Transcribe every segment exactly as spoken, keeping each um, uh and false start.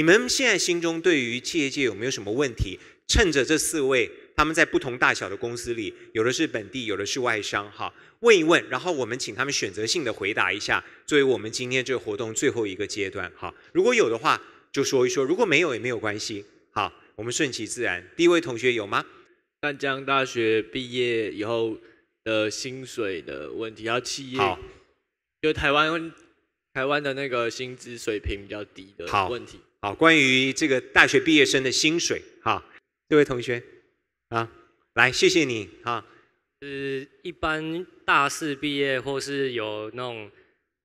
你们现在心中对于企业界有没有什么问题？趁着这四位他们在不同大小的公司里，有的是本地，有的是外商，哈，问一问，然后我们请他们选择性的回答一下，作为我们今天这个活动最后一个阶段，哈。如果有的话就说一说，如果没有也没有关系，好，我们顺其自然。第一位同学有吗？淡江大学毕业以后的薪水的问题，要企业，好，就台湾台湾的那个薪资水平比较低的问题。好，好，关于这个大学毕业生的薪水，哈，这位同学。 啊，来，谢谢你啊。是一般大四毕业或是有那种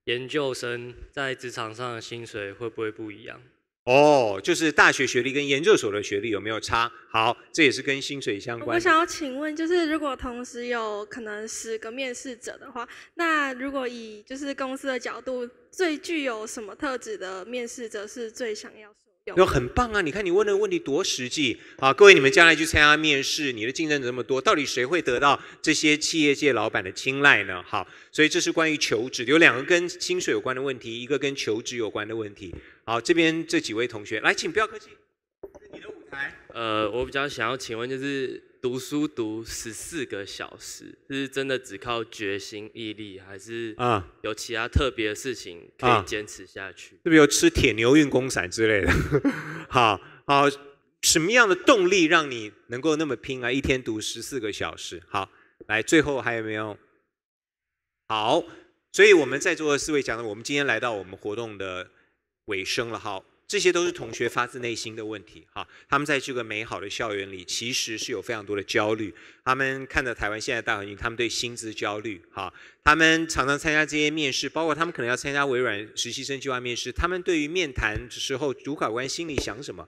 研究生在职场上的薪水会不会不一样？哦，就是大学学历跟研究所的学历有没有差？好，这也是跟薪水相关。我想要请问，就是如果同时有可能十个面试者的话，那如果以就是公司的角度，最具有什么特质的面试者是最想要？ 有很棒啊！你看你问的问题多实际啊！各位，你们将来去参加面试，你的竞争者这么多，到底谁会得到这些企业界老板的青睐呢？好，所以这是关于求职，有两个跟薪水有关的问题，一个跟求职有关的问题。好，这边这几位同学，来，请不要客气，这是你的舞台。呃，我比较想要请问，就是读书读十四个小时，是真的只靠决心毅力，还是啊有其他特别的事情可以坚持下去？是不是有吃铁牛运功散之类的？好好，什么样的动力让你能够那么拼啊？一天读十四个小时。好，来，最后还有没有？好，所以我们在座的四位讲的，我们今天来到我们活动的尾声了。好。 这些都是同学发自内心的问题哈，他们在这个美好的校园里，其实是有非常多的焦虑。他们看着台湾现在大环境，他们对薪资焦虑哈，他们常常参加这些面试，包括他们可能要参加微软实习生计划面试，他们对于面谈时候主考官心里想什么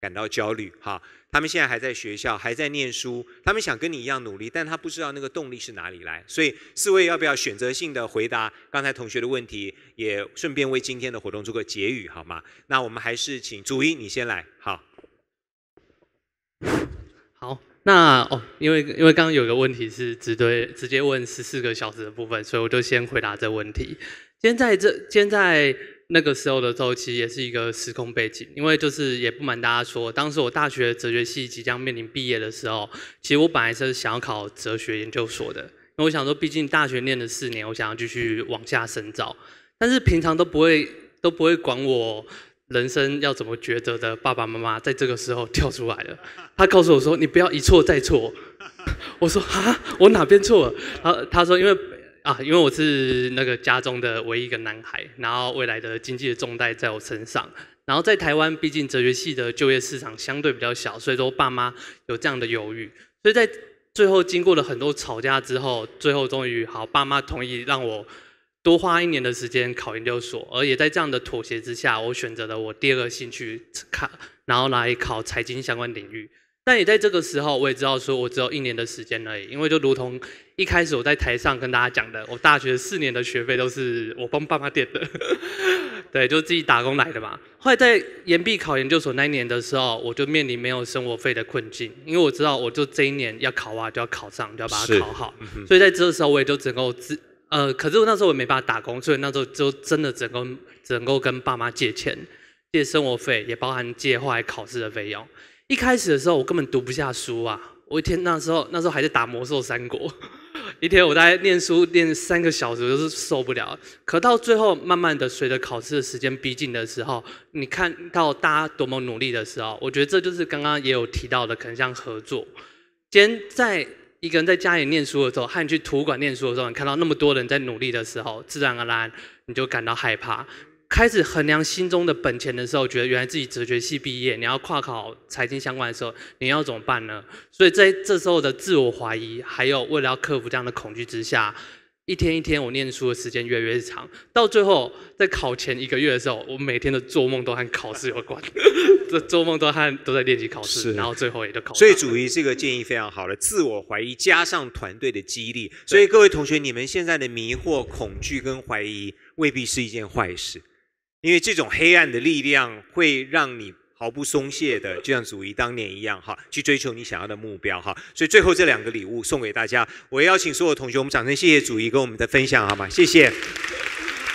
感到焦虑哈。他们现在还在学校，还在念书，他们想跟你一样努力，但他不知道那个动力是哪里来。所以四位要不要选择性的回答刚才同学的问题？ 也顺便为今天的活动做个结语，好吗？那我们还是请祖一你先来，好。好，那哦，因为因为刚刚有个问题是直对直接问十四个小时的部分，所以我就先回答这问题。今天在这，今天在那个时候的周期也是一个时空背景，因为就是也不瞒大家说，当时我大学哲学系即将面临毕业的时候，其实我本来是想要考哲学研究所的，因为我想说，毕竟大学念了四年，我想要继续往下深造。 但是平常都不会都不会管我人生要怎么抉择的爸爸妈妈，在这个时候跳出来了。他告诉我说：“你不要一错再错。”我说：“啊，我哪边错了？”然后他说：“因为啊，因为我是那个家中的唯一一个男孩，然后未来的经济的重担在我身上。然后在台湾，毕竟哲学系的就业市场相对比较小，所以说爸妈有这样的犹豫。所以在最后经过了很多吵架之后，最后终于好，爸妈同意让我。” 多花一年的时间考研究所，而也在这样的妥协之下，我选择了我第二个兴趣考，然后来考财经相关领域。但也在这个时候，我也知道说我只有一年的时间而已，因为就如同一开始我在台上跟大家讲的，我大学四年的学费都是我帮爸妈垫的，对，就自己打工来的嘛。后来在延毕考研究所那一年的时候，我就面临没有生活费的困境，因为我知道我就这一年要考啊，就要考上，就要把它考好，嗯、所以在这个时候我也就只能自。 呃，可是我那时候我也没办法打工，所以那时候就真的只能只能够跟爸妈借钱，借生活费，也包含借后来考试的费用。一开始的时候我根本读不下书啊，我一天那时候那时候还在打魔兽三国，一天我大概念书念三个小时，我就是受不了。可到最后慢慢的随着考试的时间逼近的时候，你看到大家多么努力的时候，我觉得这就是刚刚也有提到的，可能像合作，今天在。 一个人在家里念书的时候，和你去图书馆念书的时候，你看到那么多人在努力的时候，自然而然你就感到害怕。开始衡量心中的本钱的时候，觉得原来自己哲学系毕业，你要跨考财经相关的时候，你要怎么办呢？所以在这时候的自我怀疑，还有为了要克服这样的恐惧之下，一天一天我念书的时间越来越长，到最后在考前一个月的时候，我每天的做梦都和考试有关。这做梦都和都在练习考试，然后最后也就考上。所以主义这个建议非常好了，自我怀疑加上团队的激励，所以各位同学，你们现在的迷惑、恐惧跟怀疑未必是一件坏事，因为这种黑暗的力量会让你毫不松懈的，就像主义当年一样哈，去追求你想要的目标哈。所以最后这两个礼物送给大家，我也邀请所有同学，我们掌声谢谢主义跟我们的分享好吗？谢谢。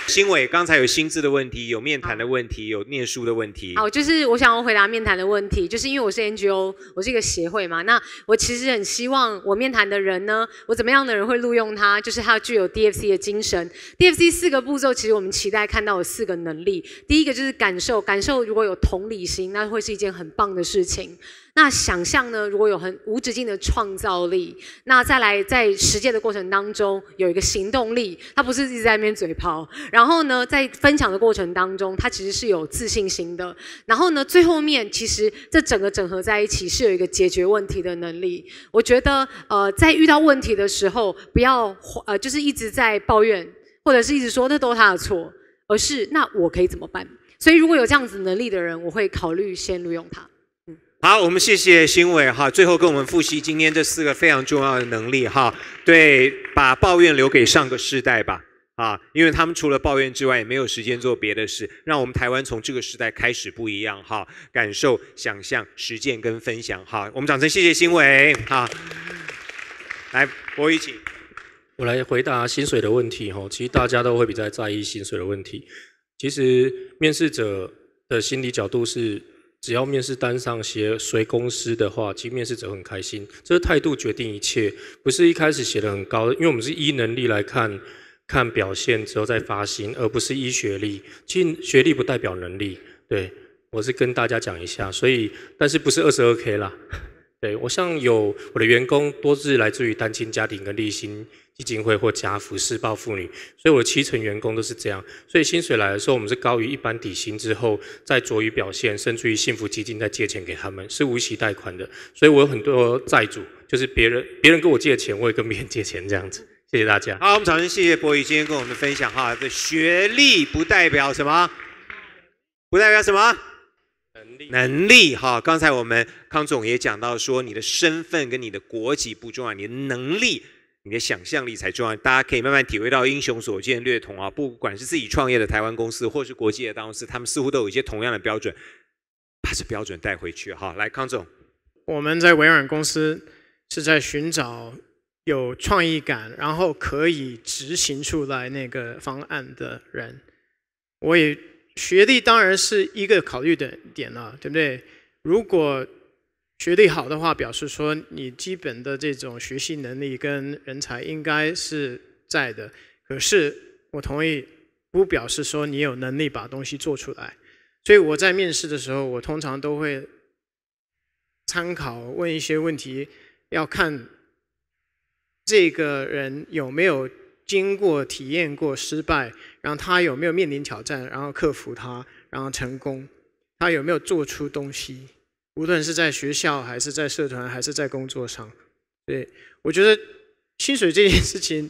新伟刚才有薪资的问题，有面谈的问题，有念书的问题。好，就是我想要回答面谈的问题，就是因为我是 N G O， 我是一个协会嘛，那我其实很希望我面谈的人呢，我怎么样的人会录用他，就是他具有 D F C 的精神。D F C 四个步骤，其实我们期待看到有四个能力。第一个就是感受，感受如果有同理心，那会是一件很棒的事情。 那想象呢？如果有很无止境的创造力，那再来在实践的过程当中有一个行动力，他不是一直在那边嘴炮。然后呢，在分享的过程当中，他其实是有自信心的。然后呢，最后面其实这整个整合在一起是有一个解决问题的能力。我觉得，呃，在遇到问题的时候，不要呃就是一直在抱怨，或者是一直说那都是他的错，而是那我可以怎么办？所以如果有这样子能力的人，我会考虑先录用他。 好，我们谢谢新伟哈，最后跟我们复习今天这四个非常重要的能力哈。对，把抱怨留给上个世代吧啊，因为他们除了抱怨之外，也没有时间做别的事。让我们台湾从这个时代开始不一样哈，感受、想象、实践跟分享哈。我们掌声谢谢新伟哈。来，我一起，我来回答薪水的问题哈。其实大家都会比较在意薪水的问题。其实面试者的心理角度是。 只要面试单上写随公司的话，其实面试者很开心。这个态度决定一切，不是一开始写的很高，因为我们是依能力来看，看表现之后再发薪，而不是依学历。其实学历不代表能力，对我是跟大家讲一下。所以，但是不是 二十二K 啦？对我像有我的员工多是来自于单亲家庭跟立新基金会或家扶施暴妇女，所以我的七成员工都是这样。所以薪水来的时候，我们是高于一般底薪之后，再酌于表现，甚至于幸福基金再借钱给他们，是无息贷款的。所以我有很多债主，就是别人别人跟我借钱，我也跟别人借钱这样子。谢谢大家。好，我们掌声谢谢柏宇今天跟我们分享哈，这学历不代表什么？不代表什么？ 能力哈，刚才我们康总也讲到说，你的身份跟你的国籍不重要，你的能力、你的想象力才重要。大家可以慢慢体会到英雄所见略同啊，不管是自己创业的台湾公司，或是国际的大公司，他们似乎都有一些同样的标准，把这标准带回去哈。来，康总，我们在微软公司是在寻找有创意感，然后可以执行出来那个方案的人，我也。 学历当然是一个考虑的点了、啊，对不对？如果学历好的话，表示说你基本的这种学习能力跟人才应该是在的。可是我同意，不表示说你有能力把东西做出来。所以我在面试的时候，我通常都会参考问一些问题，要看这个人有没有。 经过体验过失败，然后他有没有面临挑战，然后克服它，然后成功，他有没有做出东西？无论是在学校，还是在社团，还是在工作上，对我觉得薪水这件事情，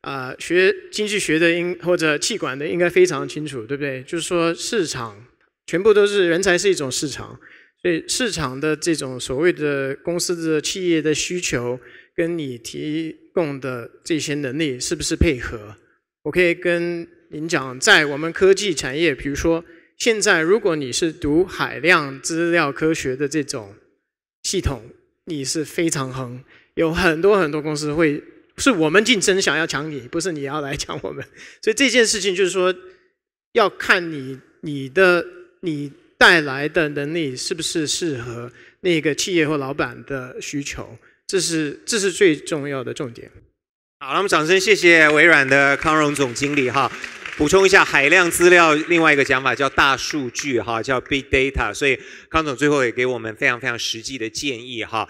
啊、呃，学经济学的应或者企管的应该非常清楚，对不对？就是说市场全部都是人才是一种市场，所以市场的这种所谓的公司的企业的需求。 跟你提供的这些能力是不是配合？我可以跟您讲，在我们科技产业，比如说现在，如果你是读海量资料科学的这种系统，你是非常横，有很多很多公司会是我们竞争想要抢你，不是你要来抢我们。所以这件事情就是说，要看你你的你带来的能力是不是适合那个企业或老板的需求。 这是这是最重要的重点。好，那么掌声谢谢微软的康荣总经理哈。补充一下，海量资料另外一个讲法叫大数据哈，叫 big data。所以康总最后也给我们非常非常实际的建议哈。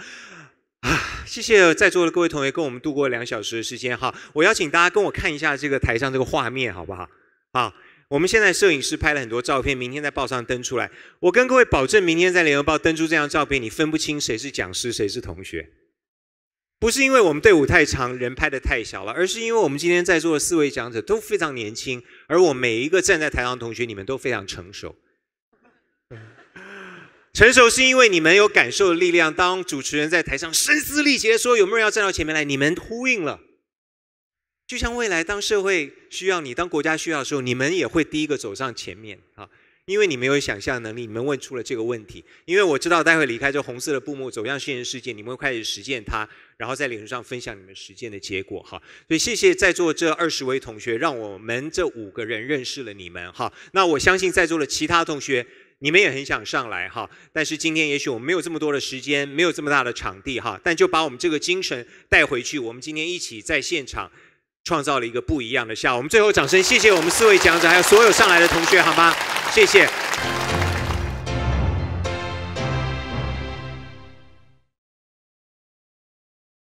啊，谢谢在座的各位同学跟我们度过两小时的时间哈。我邀请大家跟我看一下这个台上这个画面好不好？啊。 我们现在摄影师拍了很多照片，明天在报上登出来。我跟各位保证，明天在联合报登出这张照片，你分不清谁是讲师，谁是同学。 不是因为我们队伍太长，人拍得太小了，而是因为我们今天在座的四位讲者都非常年轻，而我每一个站在台上的同学，你们都非常成熟。成熟是因为你们有感受的力量。当主持人在台上声嘶力竭说有没有人要站到前面来，你们呼应了。就像未来当社会需要你，当国家需要的时候，你们也会第一个走上前面啊！因为你没有想象能力，你们问出了这个问题。因为我知道待会离开这红色的布幕，走向现实世界，你们会开始实践它，然后在脸书上分享你们实践的结果哈。所以谢谢在座这二十位同学，让我们这五个人认识了你们哈。那我相信在座的其他同学，你们也很想上来哈，但是今天也许我们没有这么多的时间，没有这么大的场地哈，但就把我们这个精神带回去。我们今天一起在现场创造了一个不一样的下午。我们最后掌声，谢谢我们四位讲者，还有所有上来的同学，好吗？谢谢。